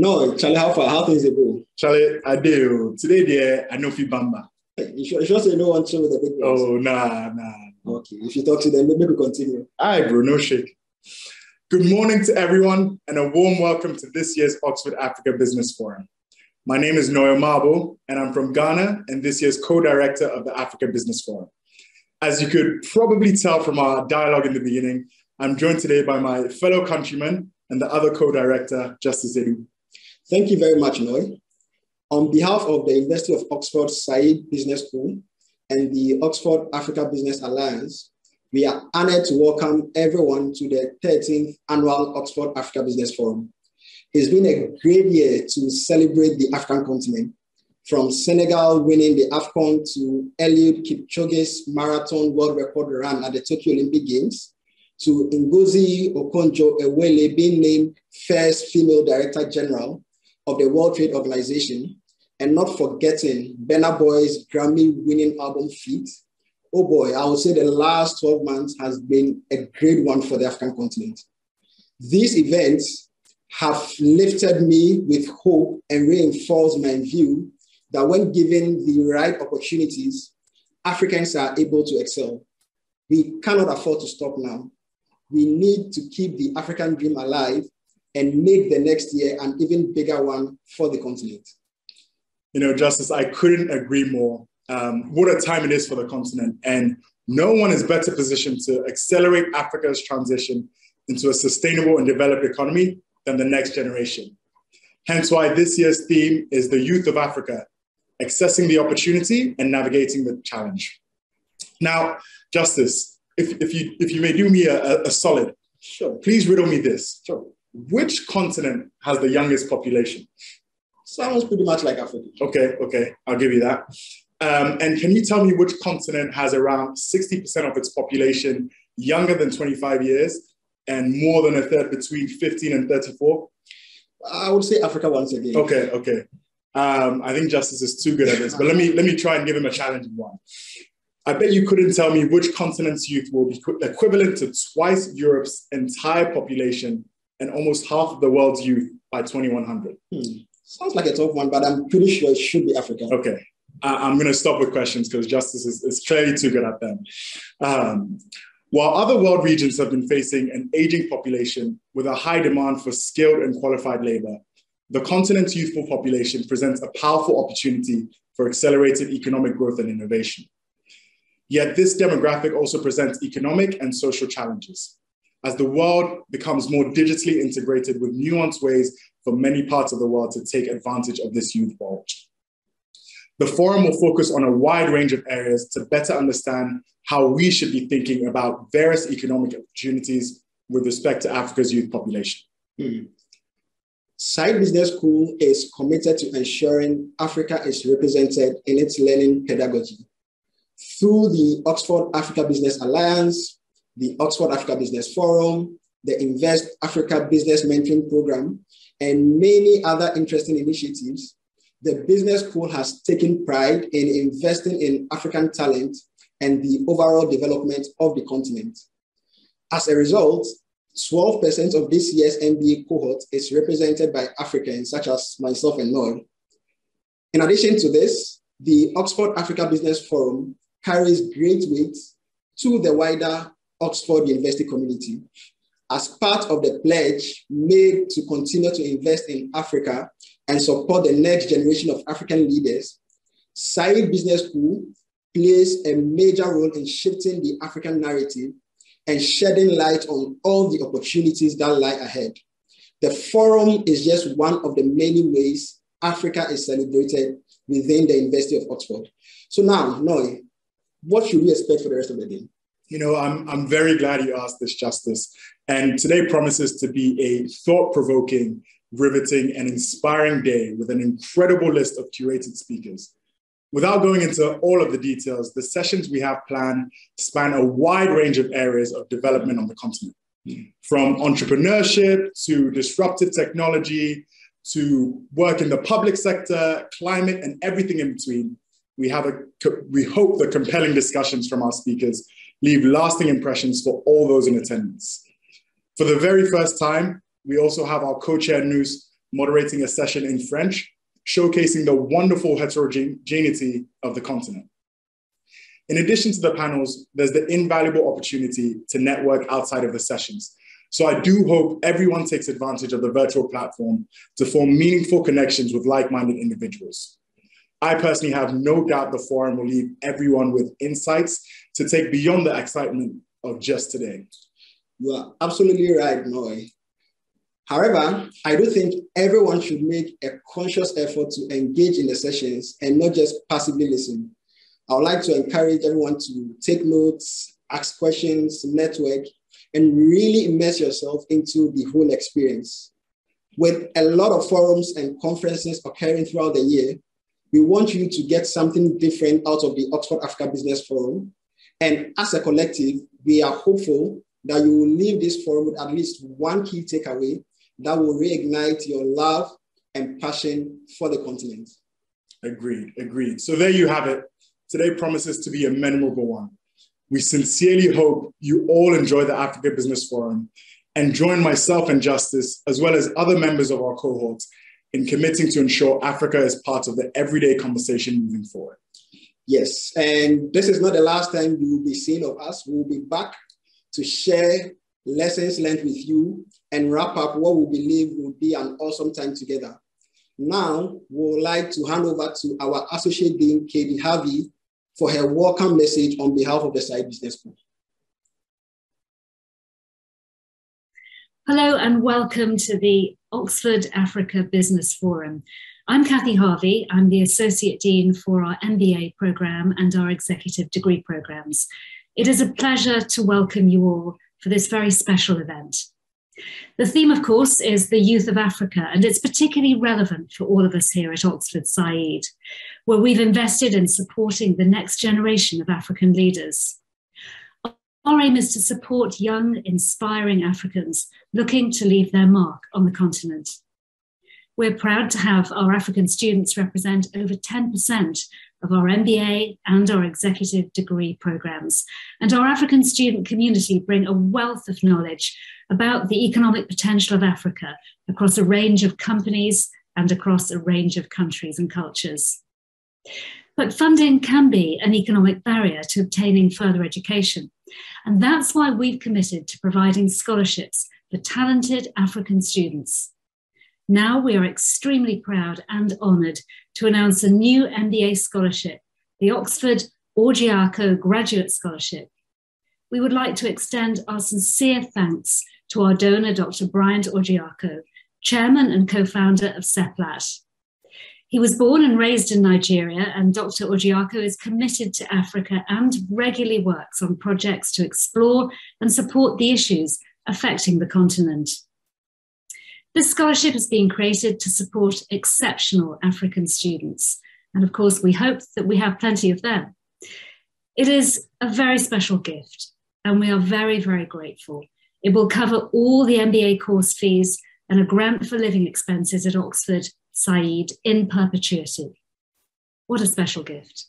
No, Charlie, how far? How things they go? Charlie, I do. Today, there, I know if you bamba. You sure say no one show with the big ones? Oh, nah. Okay, if you talk to them, maybe we continue. All right, bro, no shake. Good morning to everyone, and a warm welcome to this year's Oxford Africa Business Forum. My name is Noi Omaboe, and I'm from Ghana, and this year's co-director of the Africa Business Forum. As you could probably tell from our dialogue in the beginning, I'm joined today by my fellow countryman and the other co-director, Justice Adu. Thank you very much, Noi. On behalf of the University of Oxford Saïd Business School and the Oxford Africa Business Alliance, we are honored to welcome everyone to the 13th Annual Oxford Africa Business Forum. It's been a great year to celebrate the African continent, from Senegal winning the AFCON to Eliud Kipchoge's marathon world record run at the Tokyo Olympic Games, to Ngozi Okonjo-Iweala being named first female director general of the World Trade Organization, and not forgetting Burna Boy's Grammy-winning album Feat. Oh boy, I would say the last 12 months has been a great one for the African continent. These events have lifted me with hope and reinforced my view that when given the right opportunities, Africans are able to excel. We cannot afford to stop now. We need to keep the African dream alive and make the next year an even bigger one for the continent. You know, Justice, I couldn't agree more. What a time it is for the continent, and no one is better positioned to accelerate Africa's transition into a sustainable and developed economy than the next generation. Hence why this year's theme is the youth of Africa, accessing the opportunity and navigating the challenge. Now, Justice, if you may do me a solid, sure. Please riddle me this. Sure. Which continent has the youngest population? Sounds pretty much like Africa. Okay, I'll give you that. And can you tell me which continent has around 60% of its population younger than 25 years and more than a third between 15 and 34? I would say Africa once again. Okay. I think Justice is too good at this, but let me try and give him a challenging one. I bet you couldn't tell me which continent's youth will be equivalent to twice Europe's entire population and almost half of the world's youth by 2100. Sounds like a tough one, but I'm pretty sure it should be Africa. Okay. I'm going to stop with questions because Justice is clearly too good at them. While other world regions have been facing an aging population with a high demand for skilled and qualified labor, the continent's youthful population presents a powerful opportunity for accelerated economic growth and innovation. Yet this demographic also presents economic and social challenges. As the world becomes more digitally integrated with nuanced ways for many parts of the world to take advantage of this youth bulge. The forum will focus on a wide range of areas to better understand how we should be thinking about various economic opportunities with respect to Africa's youth population. Saïd Business School is committed to ensuring Africa is represented in its learning pedagogy. Through the Oxford Africa Business Alliance, the Oxford Africa Business Forum, the Invest Africa Business Mentoring Program, and many other interesting initiatives, the business school has taken pride in investing in African talent and the overall development of the continent. As a result, 12% of this year's MBA cohort is represented by Africans such as myself and Noi. In addition to this, the Oxford Africa Business Forum carries great weight to the wider Oxford University community. As part of the pledge made to continue to invest in Africa and support the next generation of African leaders, Saïd Business School plays a major role in shifting the African narrative and shedding light on all the opportunities that lie ahead. The forum is just one of the many ways Africa is celebrated within the University of Oxford. So now, Noi, what should we expect for the rest of the day? You know, I'm very glad you asked this, Justice. And today promises to be a thought-provoking, riveting, and inspiring day with an incredible list of curated speakers. Without going into all of the details, the sessions we have planned span a wide range of areas of development on the continent, from entrepreneurship to disruptive technology to work in the public sector, climate, and everything in between. We hope the compelling discussions from our speakers leave lasting impressions for all those in attendance. For the very first time, we also have our co-chair, Nous, moderating a session in French, showcasing the wonderful heterogeneity of the continent. In addition to the panels, there's the invaluable opportunity to network outside of the sessions. So I do hope everyone takes advantage of the virtual platform to form meaningful connections with like-minded individuals. I personally have no doubt the forum will leave everyone with insights to take beyond the excitement of just today. You are absolutely right, Noi. However, I do think everyone should make a conscious effort to engage in the sessions and not just passively listen. I would like to encourage everyone to take notes, ask questions, network, and really immerse yourself into the whole experience. With a lot of forums and conferences occurring throughout the year, we want you to get something different out of the Oxford Africa Business Forum. And as a collective, we are hopeful that you will leave this forum with at least one key takeaway that will reignite your love and passion for the continent. Agreed, agreed. So there you have it. Today promises to be a memorable one. We sincerely hope you all enjoy the Africa Business Forum and join myself and Justice, as well as other members of our cohort, in committing to ensure Africa is part of the everyday conversation moving forward. Yes, and this is not the last time you will be seen of us. We'll be back to share lessons learned with you and wrap up what we believe will be an awesome time together. Now, we would like to hand over to our Associate Dean, Kathy Harvey, for her welcome message on behalf of the Saïd Business School. Hello and welcome to the Oxford Africa Business Forum. I'm Kathy Harvey. I'm the Associate Dean for our MBA programme and our executive degree programmes. It is a pleasure to welcome you all for this very special event. The theme, of course, is the youth of Africa, and it's particularly relevant for all of us here at Oxford Saïd, where we've invested in supporting the next generation of African leaders. Our aim is to support young, inspiring Africans looking to leave their mark on the continent. We're proud to have our African students represent over 10% of our MBA and our executive degree programs. And our African student community bring a wealth of knowledge about the economic potential of Africa across a range of companies and across a range of countries and cultures. But funding can be an economic barrier to obtaining further education. And that's why we've committed to providing scholarships for talented African students. Now we are extremely proud and honoured to announce a new MBA scholarship, the Oxford Orjiako Graduate Scholarship. We would like to extend our sincere thanks to our donor, Dr. Bryant Orjiako, chairman and co-founder of CEPLAT. He was born and raised in Nigeria, and Dr. Orjiako is committed to Africa and regularly works on projects to explore and support the issues affecting the continent. This scholarship is being created to support exceptional African students. And of course, we hope that we have plenty of them. It is a very special gift, and we are very, very grateful. It will cover all the MBA course fees and a grant for living expenses at Oxford Saïd in perpetuity. What a special gift.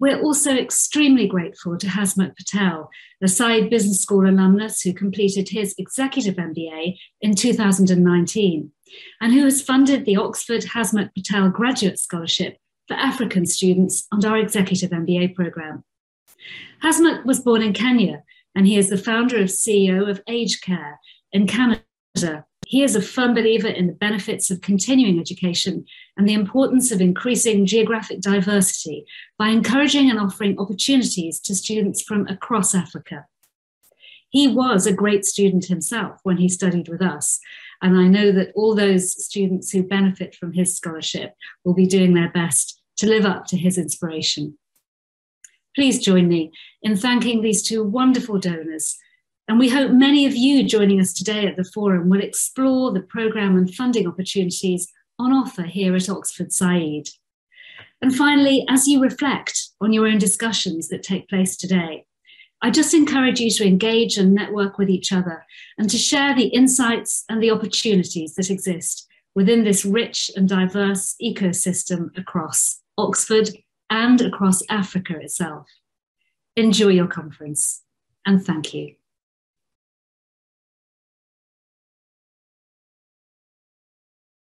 We're also extremely grateful to Hazmat Patel, the Saïd Business School alumnus who completed his executive MBA in 2019, and who has funded the Oxford Hazmat Patel Graduate Scholarship for African students on our executive MBA programme. Hazmat was born in Kenya, and he is the founder and CEO of Aged Care in Canada. He is a firm believer in the benefits of continuing education and the importance of increasing geographic diversity by encouraging and offering opportunities to students from across Africa. He was a great student himself when he studied with us, and I know that all those students who benefit from his scholarship will be doing their best to live up to his inspiration. Please join me in thanking these two wonderful donors. And we hope many of you joining us today at the forum will explore the programme and funding opportunities on offer here at Oxford Saïd. And finally, as you reflect on your own discussions that take place today, I just encourage you to engage and network with each other and to share the insights and the opportunities that exist within this rich and diverse ecosystem across Oxford and across Africa itself. Enjoy your conference, and thank you.